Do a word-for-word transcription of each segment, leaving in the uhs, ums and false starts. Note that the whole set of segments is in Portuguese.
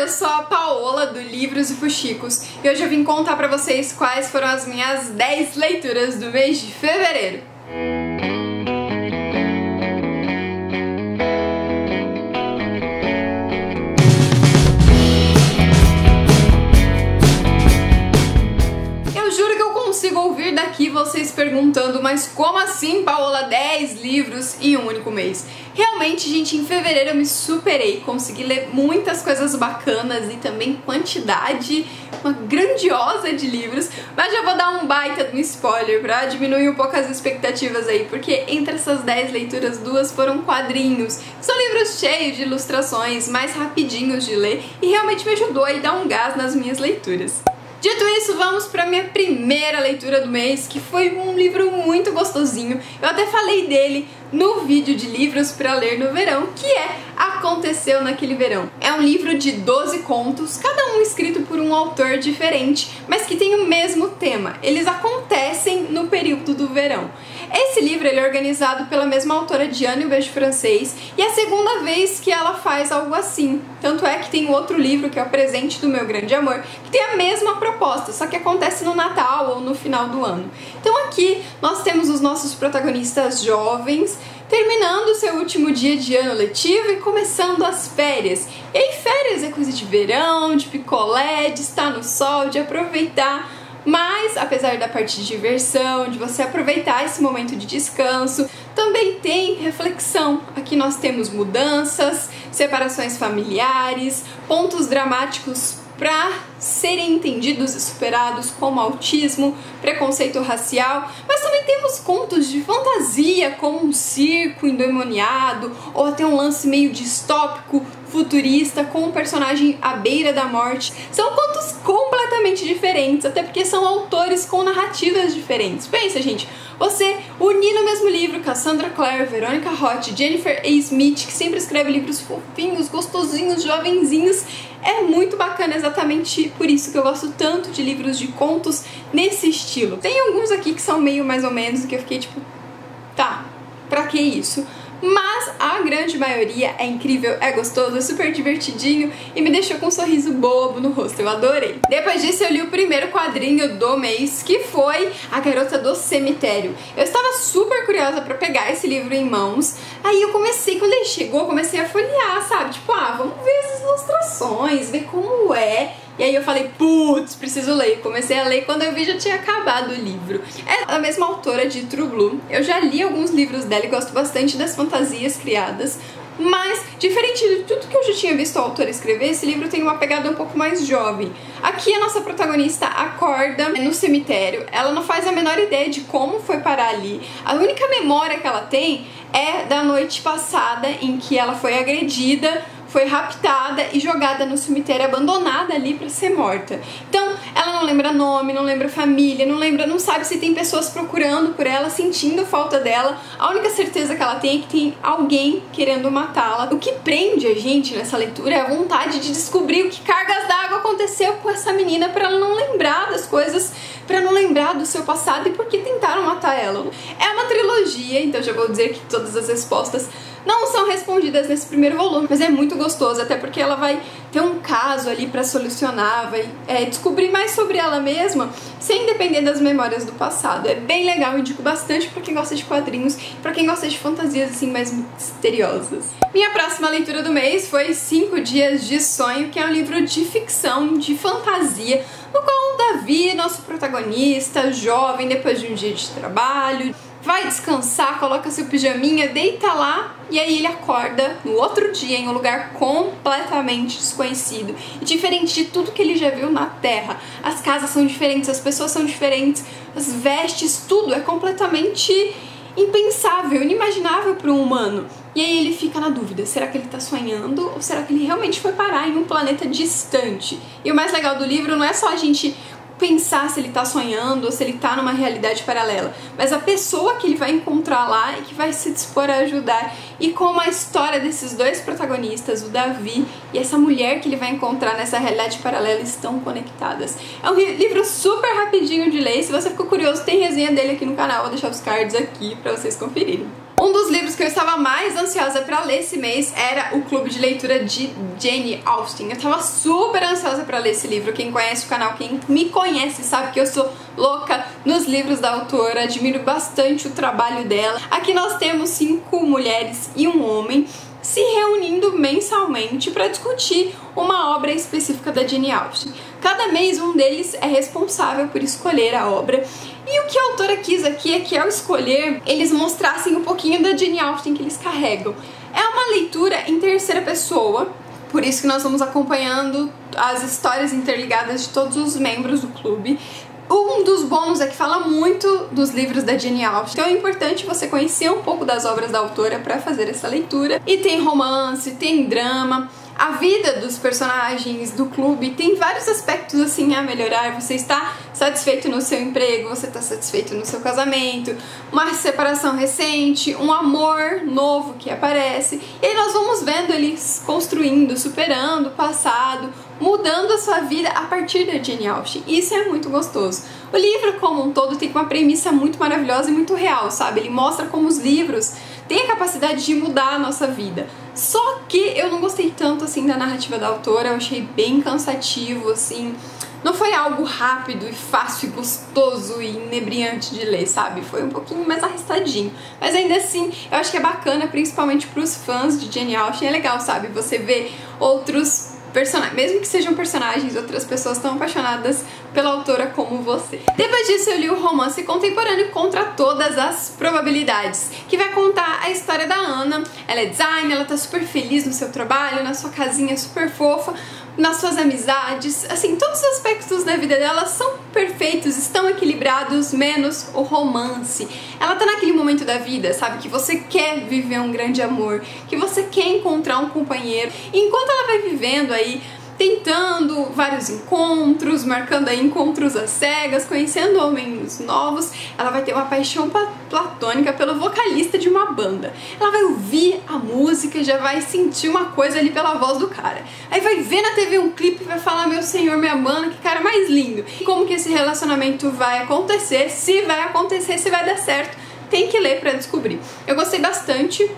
eu sou a Paola do Livros e Fuxicos e hoje eu vim contar pra vocês quais foram as minhas dez leituras do mês de fevereiro. Eu juro que eu consigo ouvir daqui vocês perguntando, mas como assim, Paola, dez livros em um único mês? Realmente, gente, em fevereiro eu me superei, consegui ler muitas coisas bacanas e também quantidade, uma grandiosa de livros, mas já vou dar um baita de um spoiler pra diminuir um pouco as expectativas aí, porque entre essas dez leituras, duas foram quadrinhos, são livros cheios de ilustrações, mais rapidinhos de ler e realmente me ajudou a dar um gás nas minhas leituras. Dito isso, vamos para minha primeira leitura do mês, que foi um livro muito gostosinho. Eu até falei dele no vídeo de livros para ler no verão, que é Aconteceu Naquele Verão. É um livro de doze contos, cada um escrito por um autor diferente, mas que tem o mesmo tema. Eles acontecem no período do verão. Esse livro ele é organizado pela mesma autora de Anne, o Beijo Francês, e é a segunda vez que ela faz algo assim. Tanto é que tem outro livro, que é o Presente do Meu Grande Amor, que tem a mesma proposta, só que acontece no Natal ou no final do ano. Então aqui nós temos os nossos protagonistas jovens, terminando o seu último dia de ano letivo e começando as férias. E aí férias é coisa de verão, de picolé, de estar no sol, de aproveitar. Mas, apesar da parte de diversão, de você aproveitar esse momento de descanso, também tem reflexão. Aqui nós temos mudanças, separações familiares, pontos dramáticos para serem entendidos e superados, como autismo, preconceito racial, mas também temos contos de fantasia, como um circo endemoniado, ou até um lance meio distópico, futurista, com um personagem à beira da morte. São contos completamente diferentes, até porque são autores com narrativas diferentes. Pensa, gente, você unir no mesmo livro Cassandra Clare, Veronica Roth, Jennifer A. Smith, que sempre escreve livros fofinhos, gostosinhos, jovenzinhos, é muito bacana, exatamente por isso que eu gosto tanto de livros de contos nesse estilo. Tem alguns aqui que são meio mais ou menos, que eu fiquei tipo, tá, pra que isso? Mas a grande maioria é incrível, é gostoso, é super divertidinho e me deixou com um sorriso bobo no rosto, eu adorei. Depois disso eu li o primeiro quadrinho do mês, que foi A Garota do Cemitério. Eu estava super curiosa pra pegar esse livro em mãos, aí eu comecei, quando ele chegou, comecei a folhear, sabe? Tipo, ah, vamos ver as ilustrações, ver como é. E aí eu falei, putz, preciso ler. Comecei a ler, quando eu vi já tinha acabado o livro. É a mesma autora de True Blue. Eu já li alguns livros dela e gosto bastante das fantasias criadas. Mas, diferente de tudo que eu já tinha visto a autora escrever, esse livro tem uma pegada um pouco mais jovem. Aqui a nossa protagonista acorda no cemitério. Ela não faz a menor ideia de como foi parar ali. A única memória que ela tem é da noite passada em que ela foi agredida, foi raptada e jogada no cemitério, abandonada ali pra ser morta. Então, ela não lembra nome, não lembra família, não lembra, não sabe se tem pessoas procurando por ela, sentindo falta dela. A única certeza que ela tem é que tem alguém querendo matá-la. O que prende a gente nessa leitura é a vontade de descobrir o que cargas d'água aconteceu com essa menina pra ela não lembrar das coisas, pra não lembrar do seu passado e por que tentaram matar ela. É uma trilogia, então já vou dizer que todas as respostas não são respondidas nesse primeiro volume, mas é muito gostoso, até porque ela vai ter um caso ali pra solucionar, vai é, descobrir mais sobre ela mesma, sem depender das memórias do passado. É bem legal, eu indico bastante pra quem gosta de quadrinhos, pra quem gosta de fantasias assim mais misteriosas. Minha próxima leitura do mês foi Cinco Dias de Sonho, que é um livro de ficção, de fantasia, no qual o Davi, nosso protagonista, jovem, depois de um dia de trabalho, vai descansar, coloca seu pijaminha, deita lá e aí ele acorda no outro dia em um lugar completamente desconhecido e diferente de tudo que ele já viu na Terra. As casas são diferentes, as pessoas são diferentes, as vestes, tudo é completamente impensável, inimaginável para um humano. E aí ele fica na dúvida, será que ele tá sonhando ou será que ele realmente foi parar em um planeta distante? E o mais legal do livro não é só a gente pensar se ele tá sonhando ou se ele tá numa realidade paralela, mas a pessoa que ele vai encontrar lá e que vai se dispor a ajudar. E como a história desses dois protagonistas, o Davi e essa mulher que ele vai encontrar nessa realidade paralela, estão conectadas. É um livro super rapidinho de ler, se você ficou curioso tem resenha dele aqui no canal, vou deixar os cards aqui pra vocês conferirem. Um dos livros que eu estava mais ansiosa pra ler esse mês era o Clube de Leitura de Jane Austen. Eu estava super ansiosa pra ler esse livro. Quem conhece o canal, quem me conhece, sabe que eu sou louca nos livros da autora, admiro bastante o trabalho dela. Aqui nós temos cinco mulheres e um homem se reunindo mensalmente para discutir uma obra específica da Jane Austen. Cada mês um deles é responsável por escolher a obra, e o que a autora quis aqui é que, ao escolher, eles mostrassem um pouquinho da Jane Austen que eles carregam. É uma leitura em terceira pessoa, por isso que nós vamos acompanhando as histórias interligadas de todos os membros do clube. Um dos bônus é que fala muito dos livros da Jane Austen, então é importante você conhecer um pouco das obras da autora para fazer essa leitura. E tem romance, tem drama, a vida dos personagens do clube, tem vários aspectos assim a melhorar. Você está satisfeito no seu emprego, você está satisfeito no seu casamento, uma separação recente, um amor novo que aparece, e aí nós vamos vendo eles construindo, superando o passado, mudando a sua vida a partir da Jane Austen. Isso é muito gostoso. O livro como um todo tem uma premissa muito maravilhosa e muito real, sabe? Ele mostra como os livros têm a capacidade de mudar a nossa vida. Só que eu não gostei tanto assim da narrativa da autora, eu achei bem cansativo, assim. Não foi algo rápido e fácil e gostoso e inebriante de ler, sabe? Foi um pouquinho mais arrastadinho. Mas ainda assim, eu acho que é bacana, principalmente para os fãs de Jane Austen. É legal, sabe? Você vê outros personagens, mesmo que sejam personagens, outras pessoas tão apaixonadas pela autora como você. Depois disso eu li o romance contemporâneo Contra Todas as Probabilidades, que vai contar a história da Ana. Ela é designer, ela tá super feliz no seu trabalho, na sua casinha super fofa, nas suas amizades, assim, todos os aspectos da vida dela são perfeitos, estão equilibrados, menos o romance. Ela tá naquele momento da vida, sabe, que você quer viver um grande amor, que você quer encontrar um companheiro. E enquanto ela vai vivendo aí, tentando vários encontros, marcando aí encontros às cegas, conhecendo homens novos, ela vai ter uma paixão platônica pelo vocalista de uma banda. Ela vai ouvir a música e já vai sentir uma coisa ali pela voz do cara. Aí vai ver na T V um clipe e vai falar: meu senhor, minha banda, que cara mais lindo. E como que esse relacionamento vai acontecer, se vai acontecer, se vai dar certo, tem que ler pra descobrir. Eu gostei bastante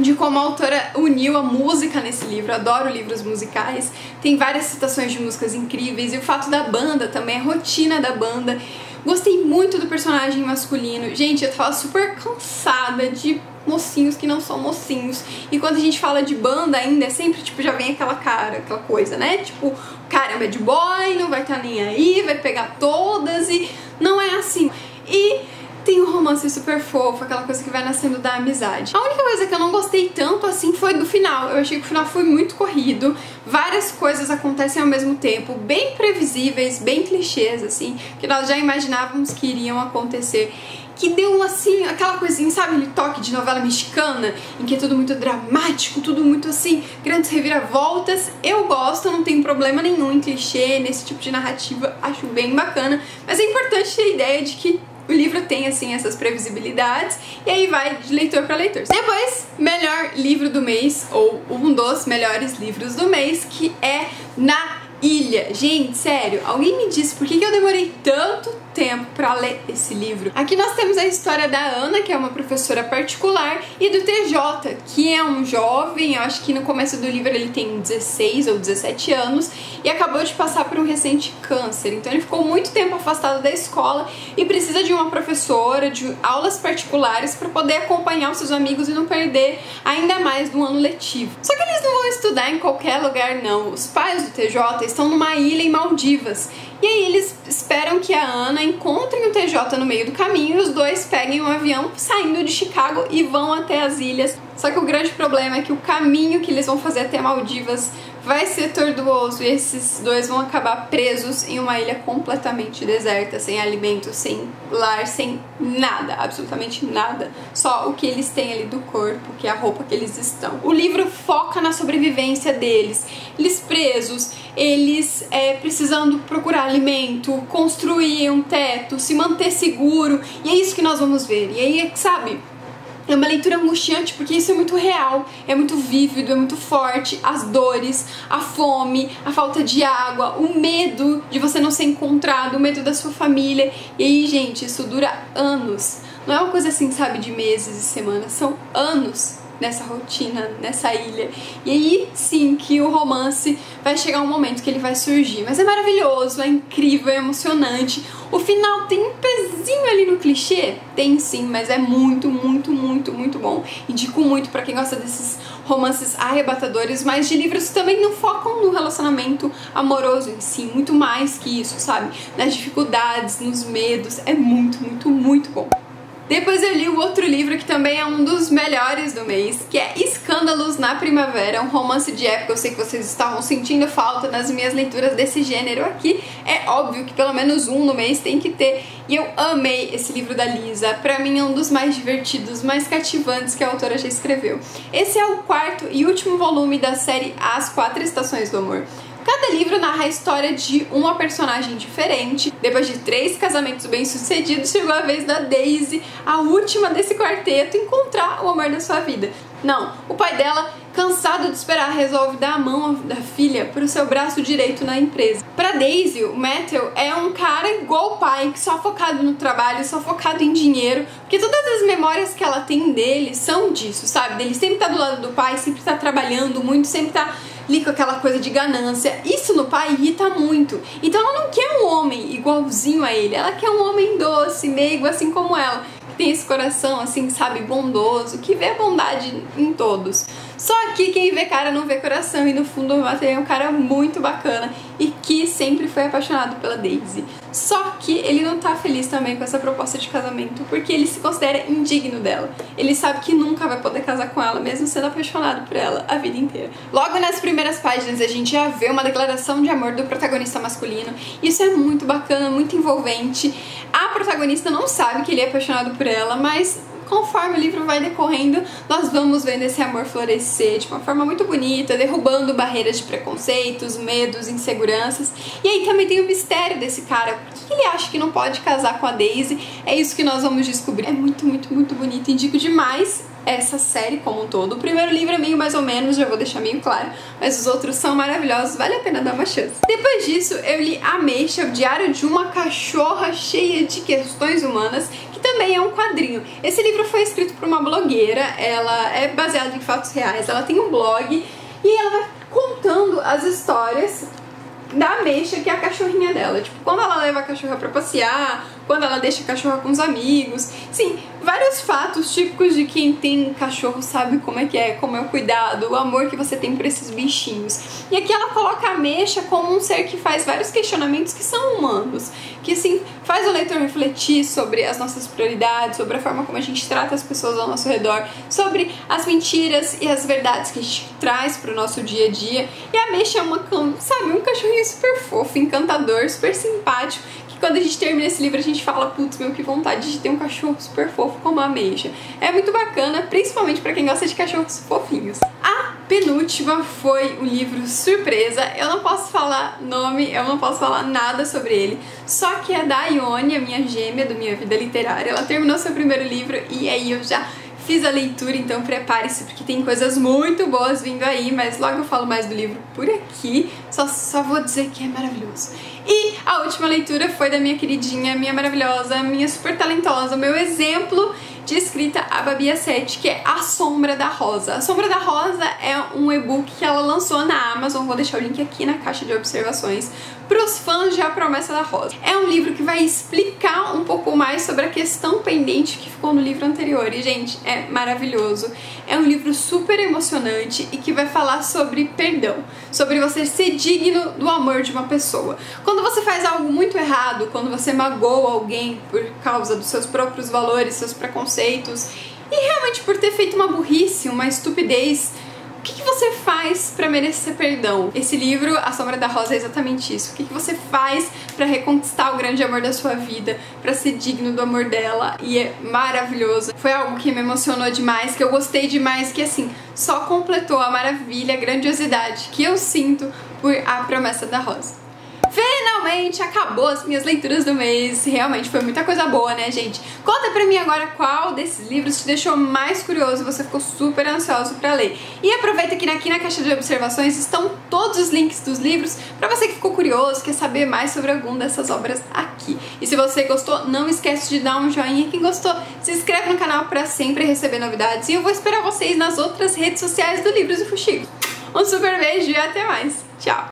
de como a autora uniu a música nesse livro. Adoro livros musicais, tem várias citações de músicas incríveis, e o fato da banda também, a rotina da banda. Gostei muito do personagem masculino. Gente, eu tava super cansada de mocinhos que não são mocinhos, e quando a gente fala de banda ainda, é sempre, tipo, já vem aquela cara, aquela coisa, né? Tipo, cara, bad boy, não vai tá nem aí, vai pegar todas, e não é assim. E tem um romance super fofo, aquela coisa que vai nascendo da amizade. A única coisa que eu não gostei tanto assim foi do final. Eu achei que o final foi muito corrido, várias coisas acontecem ao mesmo tempo, bem previsíveis, bem clichês, assim, que nós já imaginávamos que iriam acontecer. Que deu, assim, aquela coisinha, sabe, aquele toque de novela mexicana, em que é tudo muito dramático, tudo muito, assim, grandes reviravoltas. Eu gosto, não tenho problema nenhum em clichê, nesse tipo de narrativa, acho bem bacana, mas é importante ter a ideia de que o livro tem, assim, essas previsibilidades, e aí vai de leitor para leitor. Depois, melhor livro do mês, ou um dos melhores livros do mês, que é Na Ilha. Gente, sério, alguém me disse por que eu demorei tanto tempo para ler esse livro. Aqui nós temos a história da Ana, que é uma professora particular, e do T J, que é um jovem, eu acho que no começo do livro ele tem dezesseis ou dezessete anos, e acabou de passar por um recente câncer. Então ele ficou muito tempo afastado da escola e precisa de uma professora, de aulas particulares, para poder acompanhar os seus amigos e não perder ainda mais do ano letivo. Só que eles não vão estudar em qualquer lugar, não. Os pais do T J estão numa ilha em Maldivas, e aí eles esperam que a Ana encontre o T J no meio do caminho, e os dois peguem um avião saindo de Chicago e vão até as ilhas. Só que o grande problema é que o caminho que eles vão fazer até Maldivas vai ser tortuoso, e esses dois vão acabar presos em uma ilha completamente deserta, sem alimento, sem lar, sem nada, absolutamente nada. Só o que eles têm ali do corpo, que é a roupa que eles estão. O livro foca na sobrevivência deles. Eles presos, eles é, precisando procurar alimento, construir um teto, se manter seguro, e é isso que nós vamos ver. E aí, sabe, é uma leitura angustiante, porque isso é muito real, é muito vívido, é muito forte. As dores, a fome, a falta de água, o medo de você não ser encontrado, o medo da sua família. E aí, gente, isso dura anos. Não é uma coisa assim, sabe, de meses e semanas, são anos nessa rotina, nessa ilha. E aí sim que o romance vai chegar um momento que ele vai surgir. Mas é maravilhoso, é incrível, é emocionante. O final tem um pezinho ali no clichê? Tem sim, mas é muito, muito, muito, muito bom. Indico muito pra quem gosta desses romances arrebatadores, mas de livros que também não focam no relacionamento amoroso em si, muito mais que isso, sabe? Nas dificuldades, nos medos, é muito, muito, muito bom. Depois eu li o outro livro que também é um dos melhores do mês, que é Escândalos na Primavera, um romance de época. Eu sei que vocês estavam sentindo falta nas minhas leituras desse gênero aqui. É óbvio que pelo menos um no mês tem que ter. E eu amei esse livro da Lisa. Pra mim é um dos mais divertidos, mais cativantes que a autora já escreveu. Esse é o quarto e último volume da série As Quatro Estações do Amor. Cada livro narra a história de uma personagem diferente. Depois de três casamentos bem-sucedidos, chegou a vez da Daisy, a última desse quarteto, encontrar o amor da sua vida. Não, o pai dela, cansado de esperar, resolve dar a mão da filha para o seu braço direito na empresa. Para Daisy, o Matthew é um cara igual o pai, que só focado no trabalho, só focado em dinheiro, porque todas as memórias que ela tem dele são disso, sabe? Dele sempre estar do lado do pai, sempre estar trabalhando muito, sempre estar ali com aquela coisa de ganância. Isso no pai irrita muito. Então ela não quer um homem igualzinho a ele, ela quer um homem doce, meigo, assim como ela. Tem esse coração, assim, sabe, bondoso, que vê bondade em todos. Só que quem vê cara não vê coração, e no fundo o Matthew é um cara muito bacana e que sempre foi apaixonado pela Daisy. Só que ele não tá feliz também com essa proposta de casamento, porque ele se considera indigno dela. Ele sabe que nunca vai poder casar com ela, mesmo sendo apaixonado por ela a vida inteira. Logo nas primeiras páginas a gente já vê uma declaração de amor do protagonista masculino. Isso é muito bacana, muito envolvente. A protagonista não sabe que ele é apaixonado por ela, mas conforme o livro vai decorrendo, nós vamos vendo esse amor florescer de uma forma muito bonita, derrubando barreiras de preconceitos, medos, inseguranças. E aí também tem o mistério desse cara. Por que ele acha que não pode casar com a Daisy? É isso que nós vamos descobrir. É muito, muito, muito bonito. Indico demais essa série como um todo. O primeiro livro é meio mais ou menos, já vou deixar meio claro, mas os outros são maravilhosos, vale a pena dar uma chance. Depois disso, eu li Ameixa, o Diário de uma Cachorra Cheia de Questões Humanas, que também é um quadrinho. Esse livro foi escrito por uma blogueira, ela é baseada em fatos reais, ela tem um blog e ela vai contando as histórias da Ameixa, que é a cachorrinha dela. Tipo, quando ela leva a cachorra pra passear, quando ela deixa a cachorra com os amigos. Sim, vários fatos típicos de quem tem cachorro sabe como é que é, como é o cuidado, o amor que você tem por esses bichinhos. E aqui ela coloca a Ameixa como um ser que faz vários questionamentos que são humanos, que assim, faz o leitor refletir sobre as nossas prioridades, sobre a forma como a gente trata as pessoas ao nosso redor, sobre as mentiras e as verdades que a gente traz pro nosso dia a dia. E a Ameixa é uma, sabe, um cachorrinho super fofo, encantador, super simpático, que quando a gente termina esse livro a gente fala, putz, meu, que vontade de ter um cachorro super fofo como a Ameixa. É muito bacana, principalmente pra quem gosta de cachorros fofinhos. A penúltima foi um livro surpresa, eu não posso falar nome, eu não posso falar nada sobre ele, só que é da Ione, a minha gêmea do Minha Vida Literária. Ela terminou seu primeiro livro e aí eu já fiz a leitura, então prepare-se, porque tem coisas muito boas vindo aí, mas logo eu falo mais do livro por aqui, só, só vou dizer que é maravilhoso. E a última leitura foi da minha queridinha, minha maravilhosa, minha super talentosa, meu exemplo de escrita, a Babi Assetti, que é A Sombra da Rosa. A Sombra da Rosa é um e-book que ela lançou na Amazon, vou deixar o link aqui na caixa de observações, para os fãs de A Promessa da Rosa. É um livro que vai explicar um pouco mais sobre a questão pendente que ficou no livro anterior, e gente, é maravilhoso. É um livro super emocionante e que vai falar sobre perdão, sobre você ser digno do amor de uma pessoa. Quando você faz algo muito errado, quando você magoa alguém por causa dos seus próprios valores, seus preconceitos, e realmente por ter feito uma burrice, uma estupidez, o que, que você faz para merecer perdão? Esse livro, A Sombra da Rosa, é exatamente isso. O que, que você faz para reconquistar o grande amor da sua vida, para ser digno do amor dela? E é maravilhoso. Foi algo que me emocionou demais, que eu gostei demais, que assim, só completou a maravilha, a grandiosidade que eu sinto por A Promessa da Rosa. Vê! Finalmente acabou as minhas leituras do mês. Realmente foi muita coisa boa, né, gente? Conta pra mim agora qual desses livros te deixou mais curioso, você ficou super ansioso pra ler. E aproveita que aqui na caixa de observações estão todos os links dos livros pra você que ficou curioso, quer saber mais sobre alguma dessas obras aqui. E se você gostou, não esquece de dar um joinha. Quem gostou, se inscreve no canal pra sempre receber novidades. E eu vou esperar vocês nas outras redes sociais do Livros e Fuxicos. Um super beijo e até mais. Tchau!